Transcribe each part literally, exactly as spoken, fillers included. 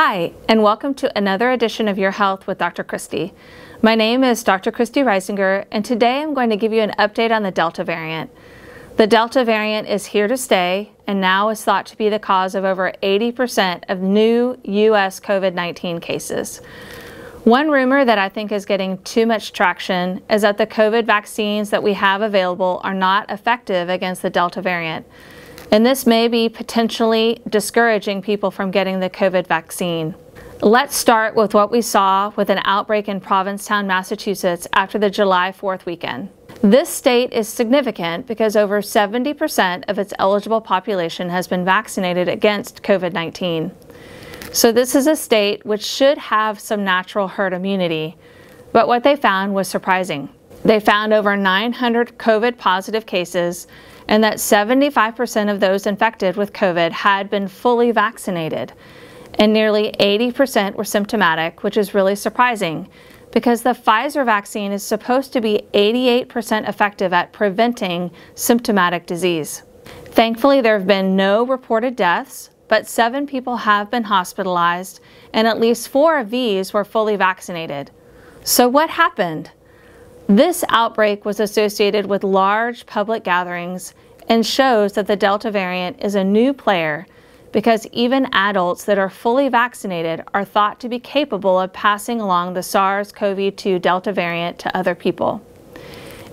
Hi, and welcome to another edition of Your Health with Doctor Christy. My name is Doctor Christy Reisinger, and today I'm going to give you an update on the Delta variant. The Delta variant is here to stay, and now is thought to be the cause of over eighty percent of new U S COVID nineteen cases. One rumor that I think is getting too much traction is that the COVID vaccines that we have available are not effective against the Delta variant. And this may be potentially discouraging people from getting the COVID vaccine. Let's start with what we saw with an outbreak in Provincetown, Massachusetts after the July fourth weekend. This state is significant because over seventy percent of its eligible population has been vaccinated against COVID nineteen. So this is a state which should have some natural herd immunity, but what they found was surprising. They found over nine hundred COVID positive cases, and that seventy-five percent of those infected with COVID had been fully vaccinated, and nearly eighty percent were symptomatic, which is really surprising because the Pfizer vaccine is supposed to be eighty-eight percent effective at preventing symptomatic disease. Thankfully, there have been no reported deaths, but seven people have been hospitalized, and at least four of these were fully vaccinated. So what happened? This outbreak was associated with large public gatherings and shows that the Delta variant is a new player because even adults that are fully vaccinated are thought to be capable of passing along the SARS CoV two Delta variant to other people.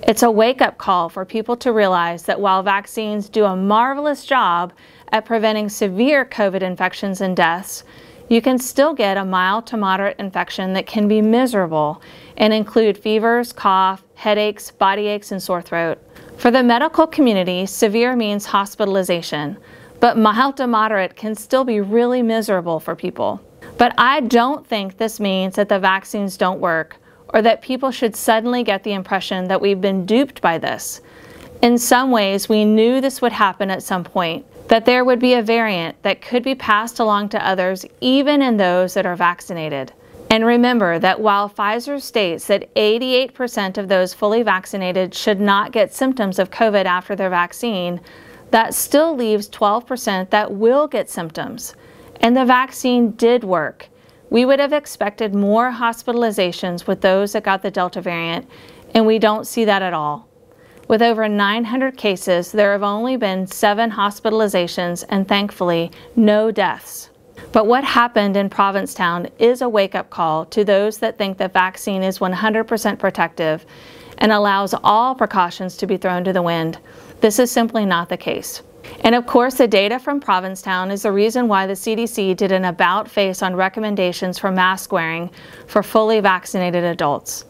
It's a wake-up call for people to realize that while vaccines do a marvelous job at preventing severe COVID infections and deaths, you can still get a mild to moderate infection that can be miserable and include fevers, cough, headaches, body aches, and sore throat. For the medical community, severe means hospitalization, but mild to moderate can still be really miserable for people. But I don't think this means that the vaccines don't work or that people should suddenly get the impression that we've been duped by this. In some ways, we knew this would happen at some point, that there would be a variant that could be passed along to others, even in those that are vaccinated. And remember that while Pfizer states that eighty-eight percent of those fully vaccinated should not get symptoms of COVID after their vaccine, that still leaves twelve percent that will get symptoms. And the vaccine did work. We would have expected more hospitalizations with those that got the Delta variant, and we don't see that at all. With over nine hundred cases, there have only been seven hospitalizations and thankfully, no deaths. But what happened in Provincetown is a wake-up call to those that think the vaccine is one hundred percent protective and allows all precautions to be thrown to the wind. This is simply not the case. And of course, the data from Provincetown is the reason why the C D C did an about-face on recommendations for mask wearing for fully vaccinated adults.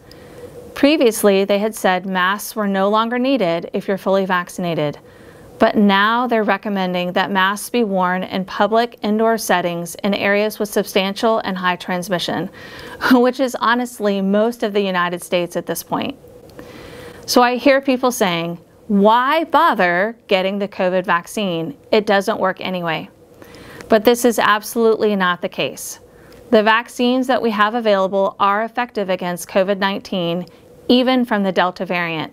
Previously, they had said masks were no longer needed if you're fully vaccinated, but now they're recommending that masks be worn in public indoor settings in areas with substantial and high transmission, which is honestly most of the United States at this point. So I hear people saying, why bother getting the COVID vaccine? It doesn't work anyway. But this is absolutely not the case. The vaccines that we have available are effective against COVID nineteen, even from the Delta variant.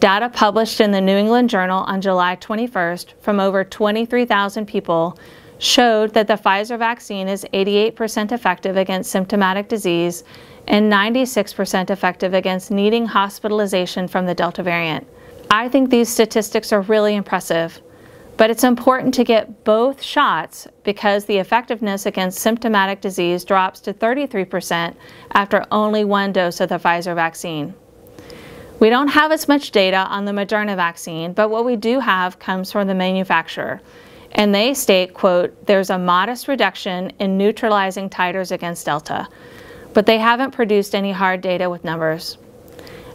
Data published in the New England Journal on July twenty-first from over twenty-three thousand people showed that the Pfizer vaccine is eighty-eight percent effective against symptomatic disease and ninety-six percent effective against needing hospitalization from the Delta variant. I think these statistics are really impressive, but it's important to get both shots because the effectiveness against symptomatic disease drops to thirty-three percent after only one dose of the Pfizer vaccine. We don't have as much data on the Moderna vaccine, but what we do have comes from the manufacturer. And they state, quote, there's a modest reduction in neutralizing titers against Delta, but they haven't produced any hard data with numbers.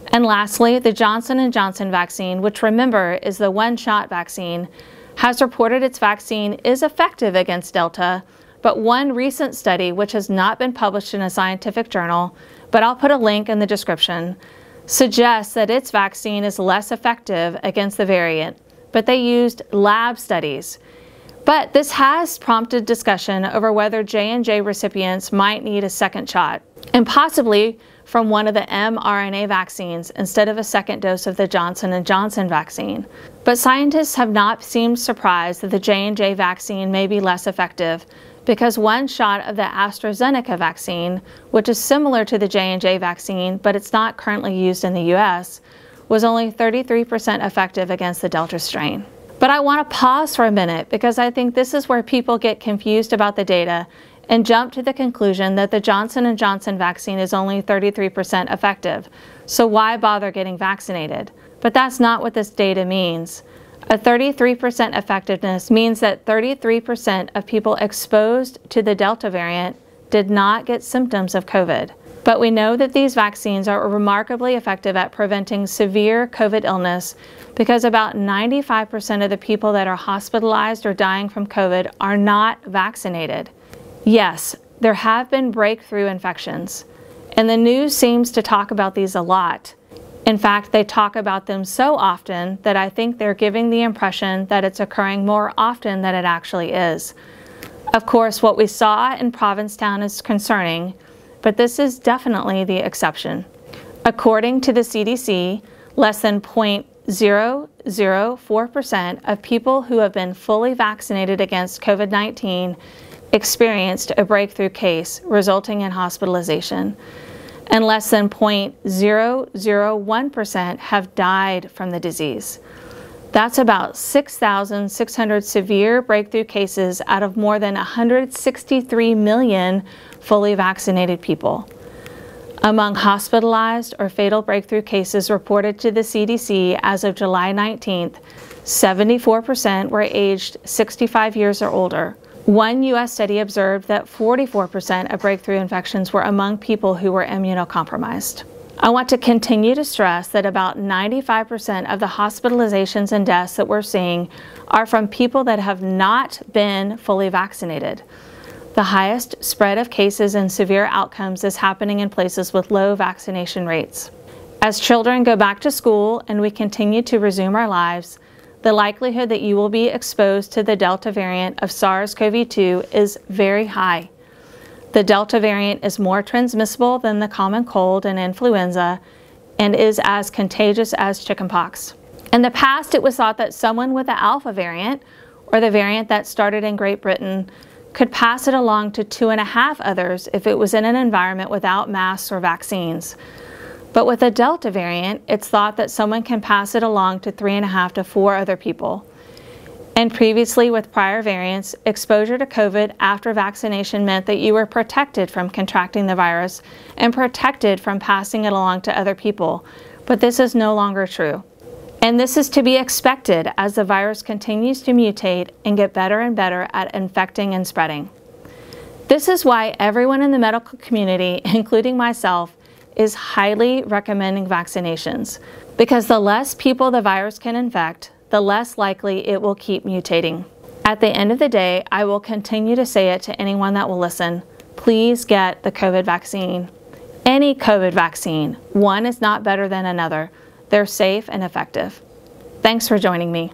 And lastly, the Johnson and Johnson vaccine, which remember is the one-shot vaccine, has reported its vaccine is effective against Delta, but one recent study, which has not been published in a scientific journal, but I'll put a link in the description, suggests that its vaccine is less effective against the variant, but they used lab studies. But this has prompted discussion over whether J and J recipients might need a second shot, and possibly from one of the mRNA vaccines instead of a second dose of the Johnson and Johnson vaccine. But scientists have not seemed surprised that the J and J vaccine may be less effective because one shot of the AstraZeneca vaccine, which is similar to the J and J vaccine, but it's not currently used in the U S, was only thirty-three percent effective against the Delta strain. But I want to pause for a minute because I think this is where people get confused about the data and jump to the conclusion that the Johnson and Johnson vaccine is only thirty-three percent effective, so why bother getting vaccinated? But that's not what this data means. A thirty-three percent effectiveness means that thirty-three percent of people exposed to the Delta variant did not get symptoms of COVID. But we know that these vaccines are remarkably effective at preventing severe COVID illness because about ninety-five percent of the people that are hospitalized or dying from COVID are not vaccinated. Yes, there have been breakthrough infections, and the news seems to talk about these a lot. In fact, they talk about them so often that I think they're giving the impression that it's occurring more often than it actually is. Of course, what we saw in Provincetown is concerning, but this is definitely the exception. According to the C D C, less than zero point zero zero four percent of people who have been fully vaccinated against COVID nineteen experienced a breakthrough case resulting in hospitalization, and less than zero point zero zero one percent have died from the disease. That's about six thousand six hundred severe breakthrough cases out of more than one hundred sixty-three million fully vaccinated people. Among hospitalized or fatal breakthrough cases reported to the C D C as of July nineteenth, seventy-four percent were aged sixty-five years or older. One U S study observed that forty-four percent of breakthrough infections were among people who were immunocompromised. I want to continue to stress that about ninety-five percent of the hospitalizations and deaths that we're seeing are from people that have not been fully vaccinated. The highest spread of cases and severe outcomes is happening in places with low vaccination rates. As children go back to school and we continue to resume our lives, the likelihood that you will be exposed to the Delta variant of SARS CoV two is very high. The Delta variant is more transmissible than the common cold and influenza and is as contagious as chickenpox. In the past, it was thought that someone with the Alpha variant, or the variant that started in Great Britain, could pass it along to two and a half others if it was in an environment without masks or vaccines. But with a Delta variant, it's thought that someone can pass it along to three and a half to four other people. And previously with prior variants, exposure to COVID after vaccination meant that you were protected from contracting the virus and protected from passing it along to other people. But this is no longer true. And this is to be expected as the virus continues to mutate and get better and better at infecting and spreading. This is why everyone in the medical community, including myself, is highly recommending vaccinations, because the less people the virus can infect, the less likely it will keep mutating. At the end of the day, I will continue to say it to anyone that will listen. Please get the COVID vaccine. Any COVID vaccine. One is not better than another. They're safe and effective. Thanks for joining me.